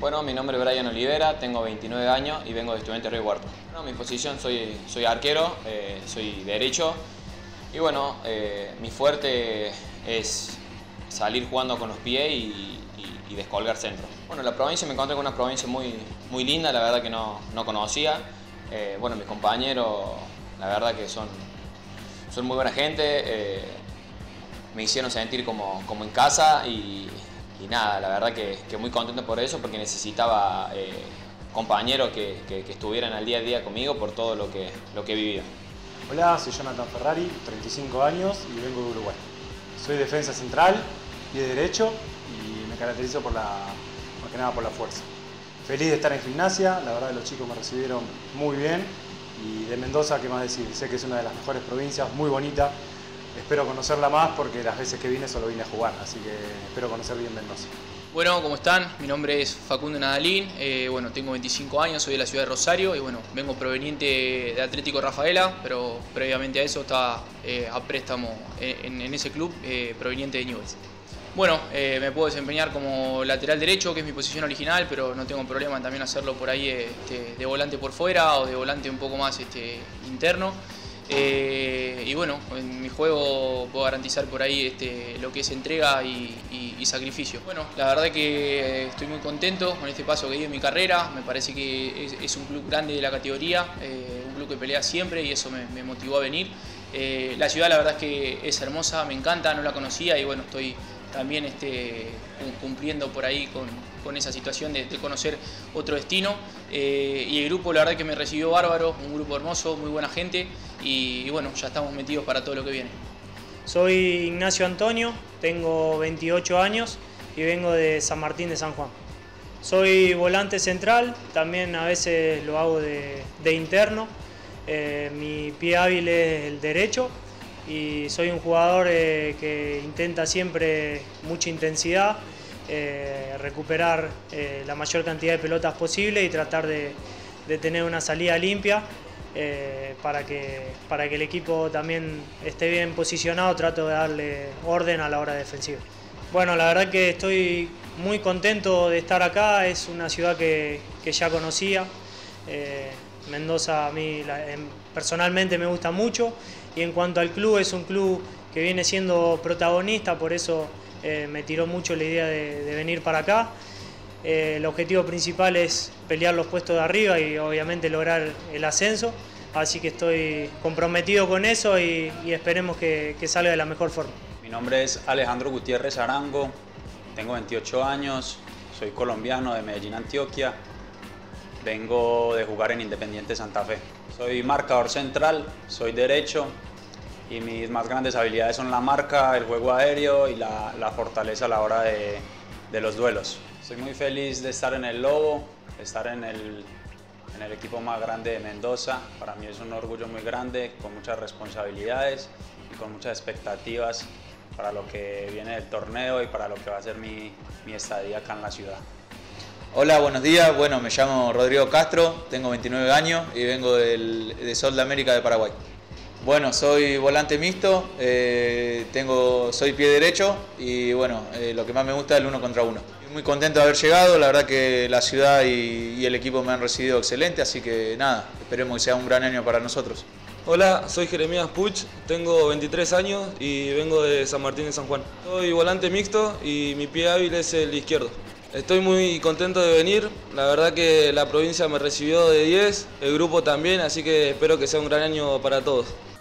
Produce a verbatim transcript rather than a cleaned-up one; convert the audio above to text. Bueno, mi nombre es Brian Olivera, tengo veintinueve años y vengo de Estudiantes de Río Cuarto. Bueno, mi posición, soy, soy arquero, eh, soy derecho y bueno, eh, mi fuerte es salir jugando con los pies y, y, y descolgar centro. Bueno, la provincia, me encontré con una provincia muy, muy linda, la verdad que no, no conocía. Eh, bueno, mis compañeros, la verdad que son, son muy buena gente, eh, me hicieron sentir como, como en casa y... Y nada, la verdad que, que muy contento por eso, porque necesitaba eh, compañeros que, que, que estuvieran al día a día conmigo por todo lo que, lo que he vivido. Hola, soy Jonathan Ferrari, treinta y cinco años y vengo de Uruguay. Soy defensa central y de derecho y me caracterizo por la, más que nada por la fuerza. Feliz de estar en gimnasia, la verdad los chicos me recibieron muy bien y de Mendoza, ¿qué más decir? Sé que es una de las mejores provincias, muy bonita. Espero conocerla más porque las veces que vine solo vine a jugar, así que espero conocer bien Mendoza. Bueno, ¿cómo están? Mi nombre es Facundo Nadalín, eh, bueno, tengo veinticinco años, soy de la ciudad de Rosario y bueno, vengo proveniente de Atlético Rafaela, pero previamente a eso estaba eh, a préstamo en, en ese club eh, proveniente de Newell's. Bueno, eh, me puedo desempeñar como lateral derecho, que es mi posición original, pero no tengo problema en también hacerlo por ahí este, de volante por fuera o de volante un poco más este, interno. Eh, y bueno, en mi juego puedo garantizar por ahí este, lo que es entrega y, y, y sacrificio. Bueno, la verdad que estoy muy contento con este paso que di en mi carrera. Me parece que es, es un club grande de la categoría, eh, un club que pelea siempre y eso me, me motivó a venir. Eh, la ciudad la verdad es que es hermosa, me encanta, no la conocía y bueno, estoy también este, cumpliendo por ahí con, con esa situación de, de conocer otro destino. Eh, y el grupo la verdad que me recibió bárbaro, un grupo hermoso, muy buena gente y, y bueno, ya estamos metidos para todo lo que viene. Soy Ignacio Antonio, tengo veintiocho años y vengo de San Martín de San Juan. Soy volante central, también a veces lo hago de, de interno. Eh, mi pie hábil es el derecho. Y soy un jugador eh, que intenta siempre mucha intensidad, eh, recuperar eh, la mayor cantidad de pelotas posible y tratar de, de tener una salida limpia eh, para, que, para que el equipo también esté bien posicionado, trato de darle orden a la hora defensiva. Bueno, la verdad que estoy muy contento de estar acá, es una ciudad que, que ya conocía. Eh, Mendoza a mí personalmente me gusta mucho y en cuanto al club es un club que viene siendo protagonista, por eso eh, me tiró mucho la idea de, de venir para acá. Eh, el objetivo principal es pelear los puestos de arriba y obviamente lograr el ascenso, así que estoy comprometido con eso y, y esperemos que, que salga de la mejor forma. Mi nombre es Alejandro Gutiérrez Arango, tengo veintiocho años, soy colombiano de Medellín, Antioquia. Vengo de jugar en Independiente Santa Fe. Soy marcador central, soy derecho y mis más grandes habilidades son la marca, el juego aéreo y la, la fortaleza a la hora de, de los duelos. Estoy muy feliz de estar en el Lobo, de estar en el, en el equipo más grande de Mendoza. Para mí es un orgullo muy grande, con muchas responsabilidades y con muchas expectativas para lo que viene del torneo y para lo que va a ser mi, mi estadía acá en la ciudad. Hola, buenos días. Bueno, me llamo Rodrigo Castro, tengo veintinueve años y vengo del, de Sol de América de Paraguay. Bueno, soy volante mixto, eh, tengo, soy pie derecho y bueno, eh, lo que más me gusta es el uno contra uno. Muy contento de haber llegado, la verdad que la ciudad y, y el equipo me han recibido excelente, así que nada, esperemos que sea un gran año para nosotros. Hola, soy Jeremías Puch, tengo veintitrés años y vengo de San Martín de San Juan. Soy volante mixto y mi pie hábil es el izquierdo. Estoy muy contento de venir, la verdad que la provincia me recibió de diez, el grupo también, así que espero que sea un gran año para todos.